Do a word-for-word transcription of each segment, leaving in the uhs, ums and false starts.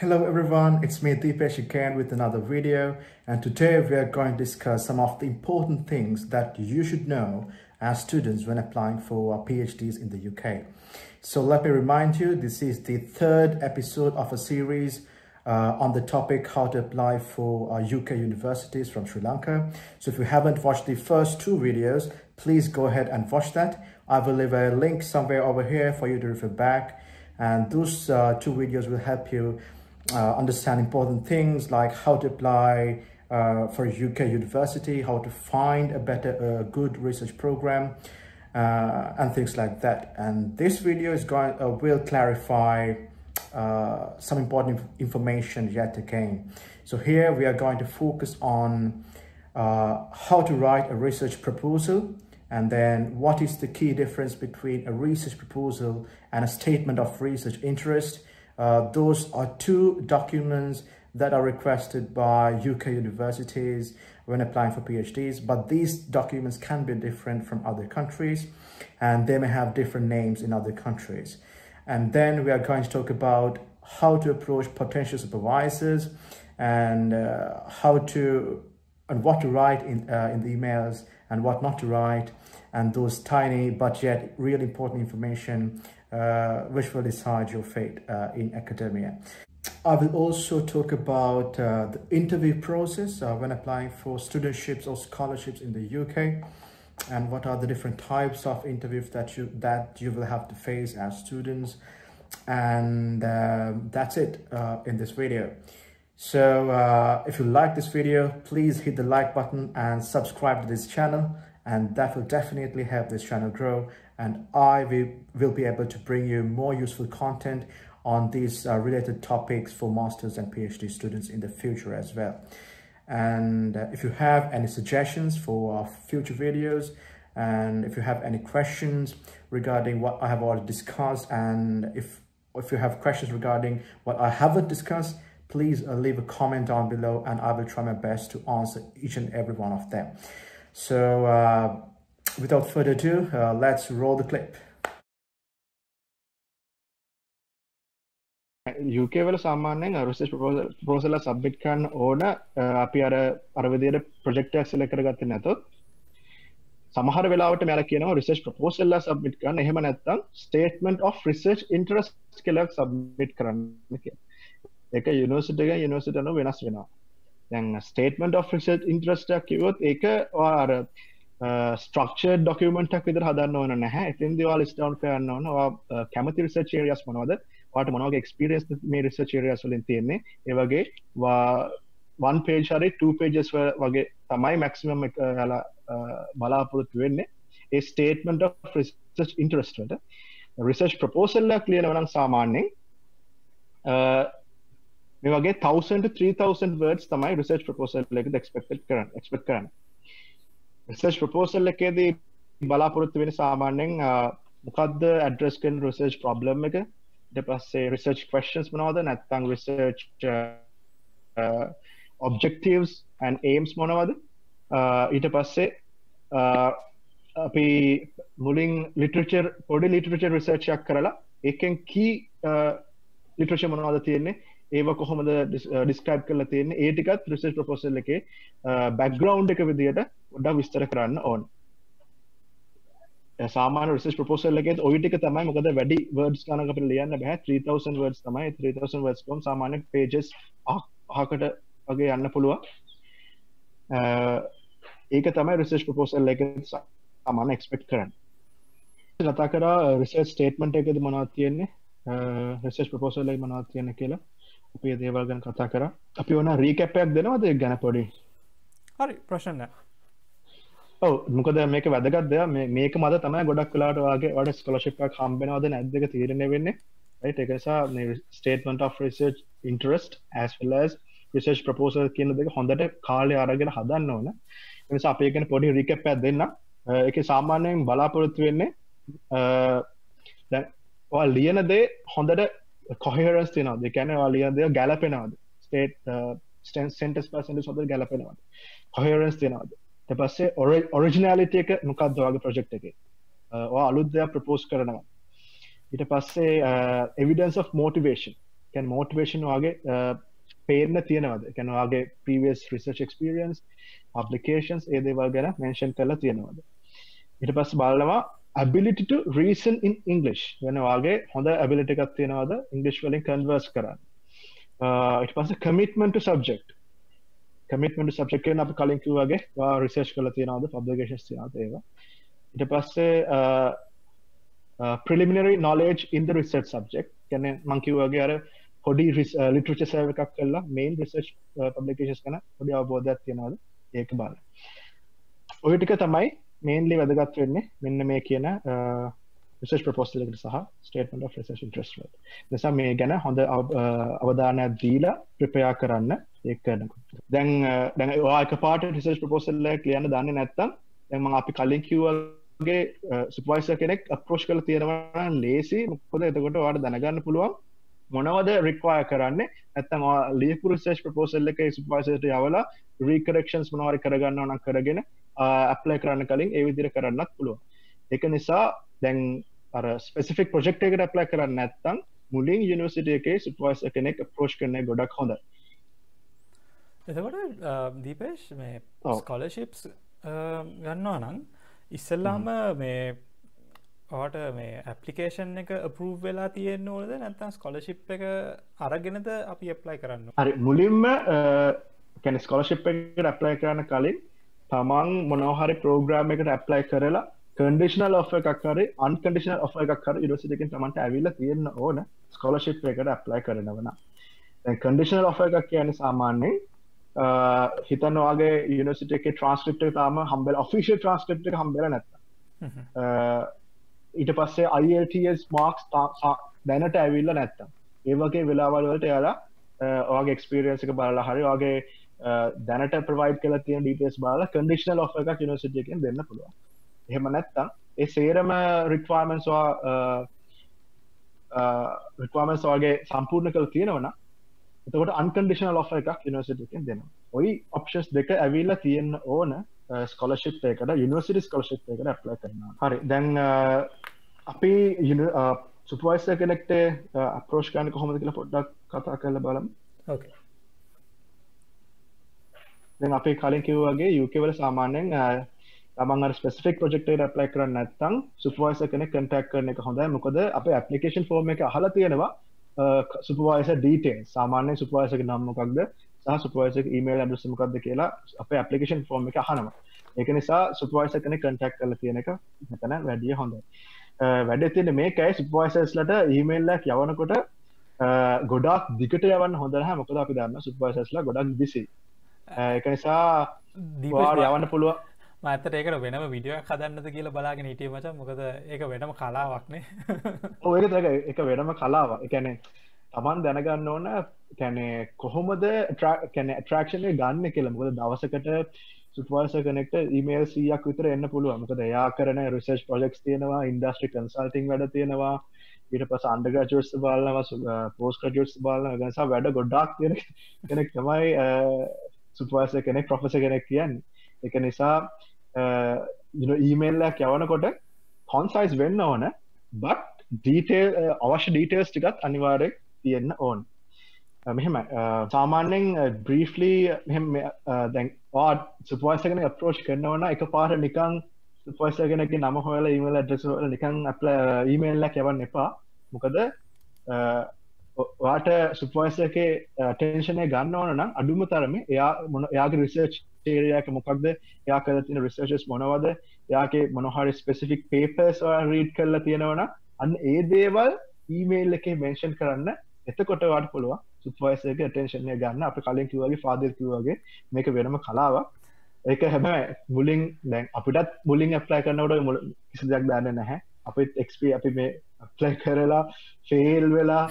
Hello everyone, it's me Deepesh again with another video, and today we are going to discuss some of the important things that you should know as students when applying for PhDs in the U K. So let me remind you, this is the third episode of a series uh, on the topic how to apply for uh, U K universities from Sri Lanka. So if you haven't watched the first two videos, please go ahead and watch that. I will leave a link somewhere over here for you to refer back, and those uh, two videos will help you Uh, understand important things like how to apply uh, for a U K university, how to find a better, uh, good research program, uh, and things like that. And this video is going uh, will clarify uh, some important information yet again. So here we are going to focus on uh, how to write a research proposal, and then what is the key difference between a research proposal and a statement of research interest. Uh, those are two documents that are requested by U K universities when applying for PhDs, but these documents can be different from other countries, and they may have different names in other countries. And then we are going to talk about how to approach potential supervisors, and uh, how to and what to write in uh, in the emails and what not to write, and those tiny but yet really important information uh, which will decide your fate uh, in academia. I will also talk about uh, the interview process uh, when applying for studentships or scholarships in the U K, and what are the different types of interviews that you that you will have to face as students. And uh, that's it uh, in this video. So uh, if you like this video, please hit the like button and subscribe to this channel, and that will definitely help this channel grow, and I will be able to bring you more useful content on these uh, related topics for masters and PhD students in the future as well. And uh, if you have any suggestions for uh, future videos, and if you have any questions regarding what I have already discussed, and if if you have questions regarding what I haven't discussed, please leave a comment down below, and I will try my best to answer each and every one of them. So uh, without further ado, uh, let's roll the clip. U K වල සාමාන්‍යයෙන් research proposal එක submit කරන්න ඕන අපි අර අර විදියට project එක select කරගත්තේ නැතොත් සමහර වෙලාවට මෙයාලා කියනවා research proposal එක submit කරන්න. එහෙම නැත්නම් statement of research interest කියලා submit කරන්න කියලා. ඒක යුනිවර්සිටි එක යුනිවර්සිටි අනුව වෙනස් වෙනවා. දැන් ස්ටේට්මන්ට් ඔෆ් රිසර්ච් ඉන්ටරෙස්ට් එකක් කිව්වොත් ඒක ඔයාර ස්ට්‍රක්චර්ඩ් ડોකියුමන්ට් එකක් විතර හදන්න ඕන නැහැ. එතෙන්දී ඔයාලා ලිස්ට් ඩවුන් කරන්න ඕන ඔයා කැමති රිසර්ච් ඒරියාස් මොනවද? ඔයාට මොන වගේ එක්ස්පීරියන්ස් මේ රිසර්ච් ඒරියාස් වලින් තියෙන්නේ? ඒ වගේ one page හරි two pages වගේ තමයි මැක්සිමම් එක ඔයාලා බලාපොරොත්තු වෙන්නේ. ඒ ස්ටේට්මන්ට් ඔෆ් රිසර්ච් ඉන්ටරෙස්ට් වලට රිසර්ච් ප්‍රොපෝසල් එකක් ලියනවා නම් සාමාන්‍යයෙන් මේ වගේ one thousand to three thousand words තමයි research proposal එකකට expected කරන්න expect කරන්න. research proposal එකේදී බලාපොරොත්තු වෙන සාමාන්‍යයෙන් මොකද්ද address කරන research problem එක, ඊට පස්සේ research questions මොනවද, නැත්නම් research uh, objectives and aims මොනවද, ඊට පස්සේ අපි මුලින් literature පොඩි literature research එකක් කරලා ඒකෙන් key literature මොනවද තියෙන්නේ, ඒව කොහොමද ඩිස්ක්‍රයිබ් කරලා තියෙන්නේ, ඒ ටිකත් රිසර්ච් ප්‍රොපෝසල් එකේ බෑග්ග්‍රවුන්ඩ් එක විදියට පොඩ්ඩක් විස්තර කරන්න ඕන. සාමාන්‍ය රිසර්ච් ප්‍රොපෝසල් එකේ ඔය ටික තමයි, මොකද වැඩි වර්ඩ්ස් ගණනක් අපිට ලියන්න බෑ. three thousand වර්ඩ්ස් තමයි. three thousand වර්ඩ්ස් කොම් සාමාන්‍ය pages අහකට වගේ යන්න පුළුවන්. ඒක තමයි රිසර්ච් ප්‍රොපෝසල් එකේ සාමාන්‍ය එක්ස්පෙක්ට් කරන්නේ. කතා කරා රිසර්ච් ස්ටේට්මන්ට් එකේද මොනවද තියෙන්නේ, රිසර්ච් ප්‍රොපෝසල් එකේ මොනවද තියෙන්නේ කියලා. අපේ දේවල් ගැන කතා කරා. අපි ඕන රීකැප් එකක් දෙනවද ඒක ගැන පොඩි? හරි, ප්‍රශ්න නැහැ. ඔව්, මොකද මේක වැදගත් දෙයක්. මේ මේක මත තමයි ගොඩක් වෙලාවට ඔයාගේ ඔයාට ස්කෝලර්ෂිප් එකක් හම්බ වෙනවද නැද්ද ඒක තීරණය වෙන්නේ. රයිට්, ඒක නිසා මේ statement of research interest as well as research proposal කියන දෙක හොඳට කාලේ අරගෙන හදන්න ඕන. ඒ නිසා අපි ඒක ගැන පොඩි රීකැප් එකක් දෙන්න. ඒකේ සාමාන්‍යයෙන් බලාපොරොත්තු වෙන්නේ දැන් ඔයා ලියන දේ හොඳට coherence තියෙනවද, ඒ කියන්නේ ඔයා ලියන දේ ගැලපෙනවද, state sentence percentage හොඳට ගැලපෙනවද, coherence තියෙනවද. ඊට පස්සේ originality එක මොකක්ද ඔයාගේ project එකේ, ඔයා අලුත් දෙයක් propose කරනවා. ඊට පස්සේ evidence of motivation, can motivation wage pairla tiyenawada can wage previous research experience applications e dewal gana mention කරලා තියෙනවද ඊට පස්සේ බලනවා ability to reason in english වෙන වාගේ හොඳ ability එකක් තියෙනවද english වලින් converse කරන්න ඊට පස්සේ commitment to subject commitment to subject කියන අපි කලින් කිව්වා වගේ වා research කරලා තියෙනවද publications තියෙනවද ඒවා ඊට පස්සේ preliminary knowledge in the research subject කියන්නේ මම කිව්වා වගේ අර පොඩි literature survey එකක් කරලා main research publications කරන පොඩි අවබෝධයක් තියෙනවද ඒක බලන්න ඔය ටික තමයි mainly වැදගත් වෙන්නේ මෙන්න මේ කියන research proposal එකට සහ statement of research interest වලට නිසා මේ ගැන හොඳ අවධානයක් දීලා prepare කරන්න ඒක කරනකොට දැන් දැන් ඔයා එකපාරට research proposal එක ලියන්න දන්නේ නැත්නම් දැන් මම අපි කලින් කිව්වා වගේ supervisor කෙනෙක් approach කරලා තියෙනවා නම් ලේසි මොකද එතකොට ඔයාට දැනගන්න පුළුවන් මොනවද require කරන්නේ නැත්නම් ඔයා ලියපු research proposal එකේ supervisor ට යවලා recorrections මොනවාරි කරගන්නවා නම් කරගෙන apply කරන්න කලින් ඒ විදිහට කරන්නත් පුළුවන්. ඒක නිසා දැන් අර specific project එකකට apply කරන්නේ නැත්නම් මුලින් university එකේ supervisor කෙනෙක් approach කරන එක ගොඩක් හොඳයි. එතකොට දීපේෂ් මේ scholarships ගන්නවා නම් ඉස්සෙල්ලාම මේ ඔයාට මේ application එක approve වෙලා තියෙන්න ඕනද නැත්නම් scholarship එක අරගෙනද අපි apply කරන්න ඕන? හරි මුලින්ම කියන්නේ scholarship එකට apply කරන කලින් තමන් මොනවහරි ප්‍රෝග්‍රෑම් එකට ඇප්ලයි කරලා කන්ඩිෂනල් ඔෆර් එකක් හරි අන්කන්ඩිෂනල් ඔෆර් එකක් හරි යුනිවර්සිටි එකෙන් තමන්ට ඇවිල්ලා තියෙන්න ඕන ස්කෝලර්ෂිප් එකකට ඇප්ලයි කරනවා නම් දැන් කන්ඩිෂනල් ඔෆර් එකක් කියන්නේ සාමාන්‍යයෙන් හිතන වාගේ යුනිවර්සිටි එකේ ට්‍රාන්ස්ක්‍රිප්ට් එක තාම හම්බෙලා ඔෆිෂල් ට්‍රාන්ස්ක්‍රිප්ට් එක හම්බෙලා නැත්තම් ඊට පස්සේ I E L T S marks දැනට ඇවිල්ලා නැත්තම් ඒ වගේ වෙලාවල් වලට එයාලා ඔයාගේ එක්ස්පීරියන්ස් එක බලලා හරි ඔයාගේ දැනට ප්‍රොවයිඩ් කරලා තියෙන ඩීටේල්ස් බලලා කන්ඩිෂනල් ඔෆර් එකක් යුනිවර්සිටි එකෙන් දෙන්න පුළුවන්. එහෙම නැත්නම් ඒ සේරම රික්වයර්මන්ට්ස් වා රික්වයර්මන්ට්ස් වගේ සම්පූර්ණ කරලා තියෙනවා නම් එතකොට අන්කන්ඩිෂනල් ඔෆර් එකක් යුනිවර්සිටි එකෙන් දෙනවා. ওই ඔප්ෂන්ස් දෙක ඇවිල්ලා තියෙන්න ඕන ස්කෝලර්ෂිප් එකකට යුනිවර්සිටි ස්කෝලර්ෂිප් එකකට ඇප්ලයි කරනවා. හරි දැන් අපි සුපර්වයිසර් කෙනෙක්ට අප්‍රෝච් කරන්න කොහොමද කියලා පොඩ්ඩක් කතා කරලා බලමු. ඕකේ. දැන් අපි කලින් කිව්වා වගේ U K වල සාමාන්‍යයෙන් තමන් අර ස්පෙસિෆික් ප්‍රොජෙක්ට් එකකට ඇප්ලයි කරන්නේ නැත්නම් සුපර්වයිසර් කෙනෙක් කන්ටැක්ට් කරන එක හොඳයි මොකද අපේ ඇප්ලිකේෂන් ෆෝම් එකේ අහලා තියෙනවා සුපර්වයිසර් ඩීටේල්ස් සාමාන්‍යයෙන් සුපර්වයිසර්ගේ නම මොකක්ද සහ සුපර්වයිසර්ගේ ඊමේල් ඇඩ්‍රස් මොකක්ද කියලා අපේ ඇප්ලිකේෂන් ෆෝම් එකේ අහනවා ඒක නිසා සුපර්වයිසර් කෙනෙක් කන්ටැක්ට් කරලා තියෙන එක මෙතන වැඩි හොඳයි වැඩේ තියෙන්නේ මේකයි සුපර්වයිසර්ස්ලට ඊමේල් එකක් යවනකොට ගොඩාක් දිගට යවන්න හොඳ නැහැ මොකද අපි දන්නවා සුපර්වයිසර්ස්ලා ගොඩක් බිසි ඒක නිසා දීපේෂ් යවන්න පුළුවන් මම ඇත්තට ඒකට වෙනම වීඩියෝ එකක් හදන්නද කියලා බලාගෙන හිටියේ මචං මොකද ඒක වෙනම කලාවක් නේ ඔව් ඒක තමයි ඒක වෙනම කලාවක් ඒ කියන්නේ Taman දැනගන්න ඕන කියන්නේ කොහොමද කියන්නේ attraction එක ගන්න කියලා මොකද දවසකට supervisor connect email සීයක් විතර එන්න පුළුවන් මොකද එයා කරන research projects තියෙනවා industry consulting වැඩ තියෙනවා ඊට පස්සේ undergraduates බලනවා post graduates බලනවා ඒ නිසා වැඩ ගොඩාක් තියෙන කෙනෙක් තමයි supervisor කෙනෙක් professor කෙනෙක් කියන්නේ ඒක නිසා you know email එකක් යවනකොට concise වෙන්න ඕන but detail අවශ්‍ය details ටිකත් අනිවාර්යෙන් තියෙන්න ඕන මෙහෙම සාමාන්‍යයෙන් briefly මෙහෙම දැන් ඔයාට supervisor කෙනෙක් approach කරනවා නම් එකපාර නිකන් supervisor කෙනෙක්ගේ නම හොයලා email address හොයලා නිකන් apply email එකක් යවන්න එපා මොකද වාට සුපර්වයිසර්ගේ attention එක ගන්න ඕන නම් අඩුම තරමේ එයා මොන එයාගේ research area එක මොකක්ද එයා කරලා තියෙන researches මොනවද එයාගේ මොන හරි specific papers ඔයා read කරලා තියෙනවා නම් අන්න ඒ දේවල් email එකේ mention කරන්න එතකොට ඔයාට පුළුවන් සුපර්වයිසර්ගේ attention එක ගන්න අපි කලින් කිව්වා වගේ father කිව්වා වගේ මේක වෙනම කලාවක් ඒක හැබැයි මුලින් දැන් අපිටත් මුලින් apply කරනකොට කිසි දෙයක් දාන්නේ නැහැ අපිත් experience අපි මේ apply කරලා fail වෙලා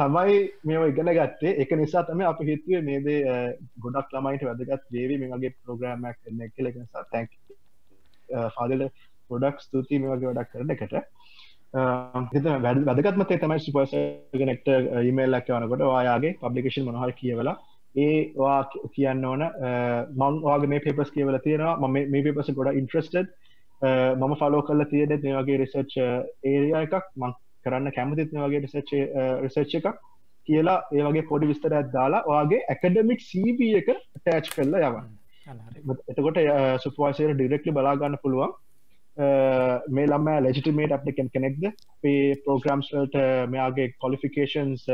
තමයි මේව ඉගෙන ගත්තේ ඒක නිසා තමයි අපි හිතුවේ මේ දේ ගොඩක් ළමයින්ට වැදගත් වේවි මේ වගේ ප්‍රෝග්‍රෑම් එකක් එන්න කියලා ඒක නිසා thank you ෆාදර්ල ගොඩක් ස්තුතියි මේ වගේ වැඩක් කරන එකට ඒක වැදගත්ම තේ තමයි supervisor connect email එකක් යවනකොට ඔයාගේ publication මොනවා හරි කියවලා ඒ ඔයා කියන්න ඕන මම ඔයාගේ මේ papers කියවලා තියෙනවා මම මේ papers එක ගොඩක් interested මම ෆලෝ කරලා තියෙන්නේ මේ වගේ රිසර්ච් ඒරියා එකක් මම කරන්න කැමතිත් මේ වගේ රිසර්ච් රිසර්ච් එකක් කියලා ඒ වගේ පොඩි විස්තරයක් දාලා ඔයාගේ ඇකඩමික් සීවී එක ඇටච් කරලා යවන්න. එතකොට සුපර්වයිසර් ඩිරෙක්ට්ලි බලා ගන්න පුළුවන් මේ ළමයා ලෙජිටිමේට් ඇප්ලිකන්ට් කෙනෙක්ද, මේ ප්‍රෝග්‍රෑම්ස් වලට මෙයාගේ ක්වොලිෆිකේෂන්ස්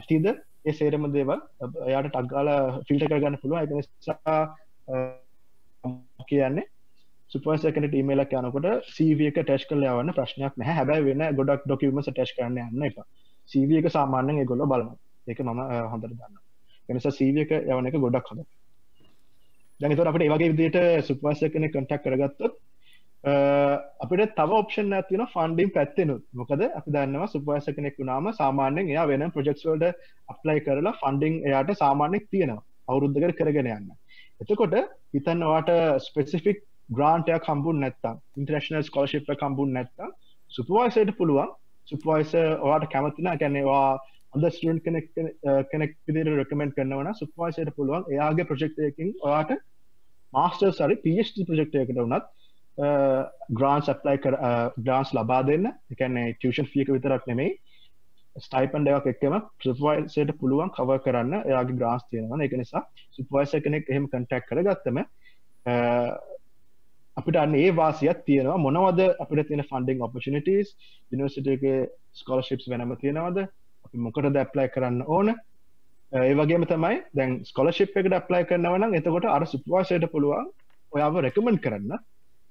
ඇතිද, ඒ සේරම දේවල් එයාට ටග් ගාලා ෆිල්ටර් කරගන්න පුළුවන්. ඒක නිසා කියන්නේ සුපර්වයිසර් කෙනෙක්ට ඊමේල් එකක් යනකොට සීවී එක ඇටච් කරලා යවන්න ප්‍රශ්නයක් නැහැ. හැබැයි වෙන ගොඩක් ડોකියුමන්ට්ස් ඇටච් කරන්න යන්න එපා. C V එක සාමාන්‍යයෙන් ඒගොල්ලෝ බලනවා. ඒක මම හොඳට දන්නවා. ඒ නිසා C V එක යවන එක ගොඩක් හොඳයි. දැන් ඒතකොට අපිට මේ වගේ විදිහට සුපර්වයිසර් කෙනෙක් කන්ටැක්ට් කරගත්තොත් අපිට තව ඔප්ෂන් එකක් තියෙනවා ෆන්ඩින් පැත්තෙනුත්. මොකද අපි දන්නවා සුපර්වයිසර් කෙනෙක් වුණාම සාමාන්‍යයෙන් එයා වෙනම ප්‍රොජෙක්ට්ස් වලට ඇප්ලයි කරලා ෆන්ඩින් එයාට සාමාන්‍යයෙන් තියෙනවා. අවුරුද්දකට කරගෙන යන්න. එතකොට හිතන්න ඔයාට ස්පෙસિෆික් ග්‍රාන්ට් එකක් හම්බුනේ නැත්නම්, ඉන්ටර්නැෂනල් ස්කෝලර්ෂිප් එකක් හම්බුනේ නැත්නම් සුපර්වයිසර්ට පුළුවන් supervisor ඔයාට කැමති නැහැ, කියන්නේ ඔයා අද ස්ටුඩන්ට් කෙනෙක් කෙනෙක් විදිහට රෙකමෙන්ඩ් කරනවා නම් supervisorට පුළුවන් එයාගේ ප්‍රොජෙක්ට් එකකින් ඔයාට මාස්ටර්ස් හරි PhD ප්‍රොජෙක්ට් එකකට වුණත් grants apply කර grants ලබා දෙන්න. ඒ කියන්නේ tuition fee එක විතරක් නෙමෙයි, stipend එකක් එක්කම supervisorට පුළුවන් cover කරන්න එයාගේ grants තියෙනවා. ඒක නිසා supervisor කෙනෙක් එහෙම contact කරගත්තම අපිට අන්න ඒ වාසියක් තියෙනවා. මොනවද අපිට තියෙන funding opportunities, university එකේ scholarships වෙනම තියෙනවද, අපි මොකටද apply කරන්න ඕන, ඒ වගේම තමයි දැන් scholarship එකට apply කරනවා නම් එතකොට අර supervisorට පුළුවන් ඔයාව recommend කරන්න.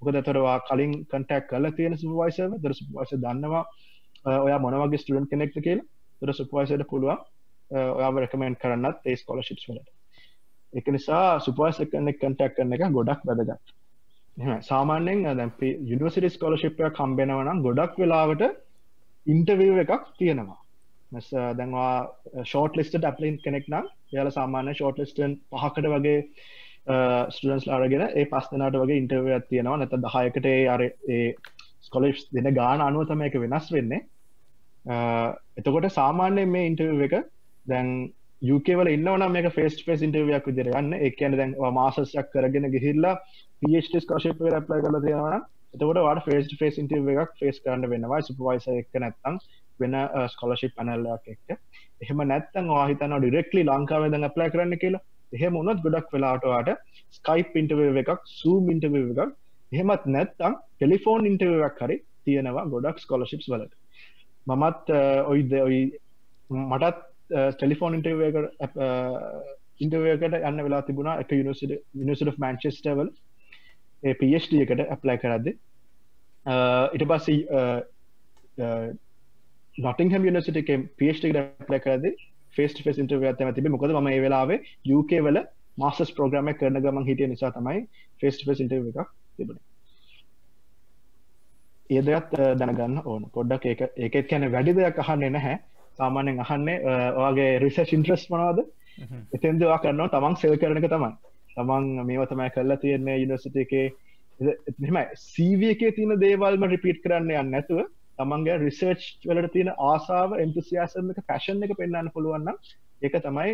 මොකද ඒතර ඔයා කලින් contact කරලා තියෙන supervisorව, ඒතර supervisor දන්නවා ඔයා මොන වගේ student කෙනෙක්ද කියලා. ඒතර supervisorට පුළුවන් ඔයාව recommend කරන්නත් ඒ scholarships වලට. ඒක නිසා supervisor කෙනෙක් contact කරන එක ගොඩක් වැදගත්. සාමාන්‍යයෙන් දැන් යුනිවර්සිටි ස්කෝලර්ෂිප් එකක් හම්බෙනවා නම් ගොඩක් වෙලාවට ඉන්ටර්විව් එකක් තියෙනවා. දැන් ඔයා ෂෝට් ලිස්ටඩ් ඇප්ලිකන්ට් කෙනෙක් නම් එයාලා සාමාන්‍යයෙන් ෂෝට් ලිස්ටෙන් පහකට වගේ ස්ටුඩන්ට්ස්ලා අරගෙන ඒ පස් දෙනාට වගේ ඉන්ටර්විව් එකක් තියෙනවා. නැත්නම් දහයකට ඒ අර ඒ ස්කෝලර්ෂිප්ස් දෙන ගාන අනුව තමයි ඒක වෙනස් වෙන්නේ. එතකොට සාමාන්‍යයෙන් මේ ඉන්ටර්විව් එක දැන් U K වල ඉන්නවා නම් මේක face to face interview එකක් විදිහට ගන්න. ඒ කියන්නේ දැන් ඔයා masters එකක් කරගෙන ගිහිල්ලා PhD scholarship එකට apply කරලා තියෙනවා නම් එතකොට ඔයාට face to face interview එකක් face කරන්න වෙනවා supervisor එක්ක නැත්නම් වෙන scholarship panel එකක් එක්ක. එහෙම නැත්නම් ඔයා හිතනවා directly ලංකාවෙන් දැන් apply කරන්න කියලා. එහෙම වුණොත් ගොඩක් වෙලාවට ඔයාට Skype interview එකක්, Zoom interview එකක්, එහෙමත් නැත්නම් telephone interview එකක් හරි තියෙනවා ගොඩක් scholarships වලට. මමත් ඔය ඔය මටත් ටෙලිෆෝන් ඉන්ටර්විව් එකට ඉන්ටර්විව් එකට යන්න වෙලා තිබුණා. එක යුනිවර්සිටි යුනිවර්සිටි ඔෆ් මැන්චෙස්ටර් වල ඒ PhD එකට ඇප්ලයි කරද්දී ඊට පස්සේ නොටින්ගම් යුනිවර්සිටි එකේ PhD එකට ඇප්ලයි කරද්දී face to face ඉන්ටර්විව් එකක් තමයි තිබෙන්නේ. මොකද මම ඒ වෙලාවේ U K වල මාස්ටර්ස් ප්‍රෝග්‍රෑම් එක කරන ගමන් හිටිය නිසා තමයි face to face ඉන්ටර්විව් එකක් තිබුණේ. ඒ දෙයත් දැනගන්න ඕන. පොඩ්ඩක් ඒක ඒකෙත් කියන්නේ වැඩි දෙයක් අහන්නේ නැහැ. සාමාන්‍යයෙන් අහන්නේ ඔයාගේ රිසර්ච් ඉන්ට්‍රස්ට් මොනවද? එතෙන්ද ඔයා කරනවා තමන් සෙල් කරන එක තමයි. තමන් මේව තමයි කරලා තියෙන්නේ යුනිවර්සිටි එකේ. එහෙමයි C V එකේ තියෙන දේවල්ම රිපීට් කරන්න යන්නේ නැතුව තමන්ගේ රිසර්ච් වලට තියෙන ආසාව, එන්තුසියාසම් එක, පැෂන් එක පෙන්වන්න පුළුවන් නම් ඒක තමයි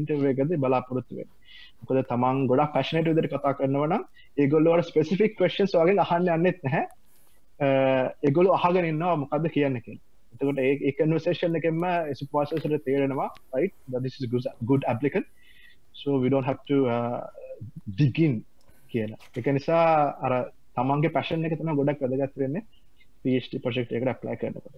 ඉන්ටර්විව් එකදී බලාපොරොත්තු වෙන්නේ. මොකද තමන් ගොඩක් පැෂනේට් විදිහට කතා කරනවා නම් ඒගොල්ලෝ වල ස්පෙસિෆික් ක්වෙස්චන්ස් ඔයාගෙන් අහන්න යන්නෙත් නැහැ. ඒගොල්ලෝ අහගෙන ඉන්නවා මොකද්ද කියන්නේ කියලා. එතකොට ඒ ඒ conversation එකෙන්ම supervisorට තේරෙනවා right that this is a good, good applicant so we don't have to uh, dig in කියලා. ඒක නිසා අර තමන්ගේ passion එක තමයි ගොඩක් වැදගත් වෙන්නේ PhD project එකකට apply කරනකොට.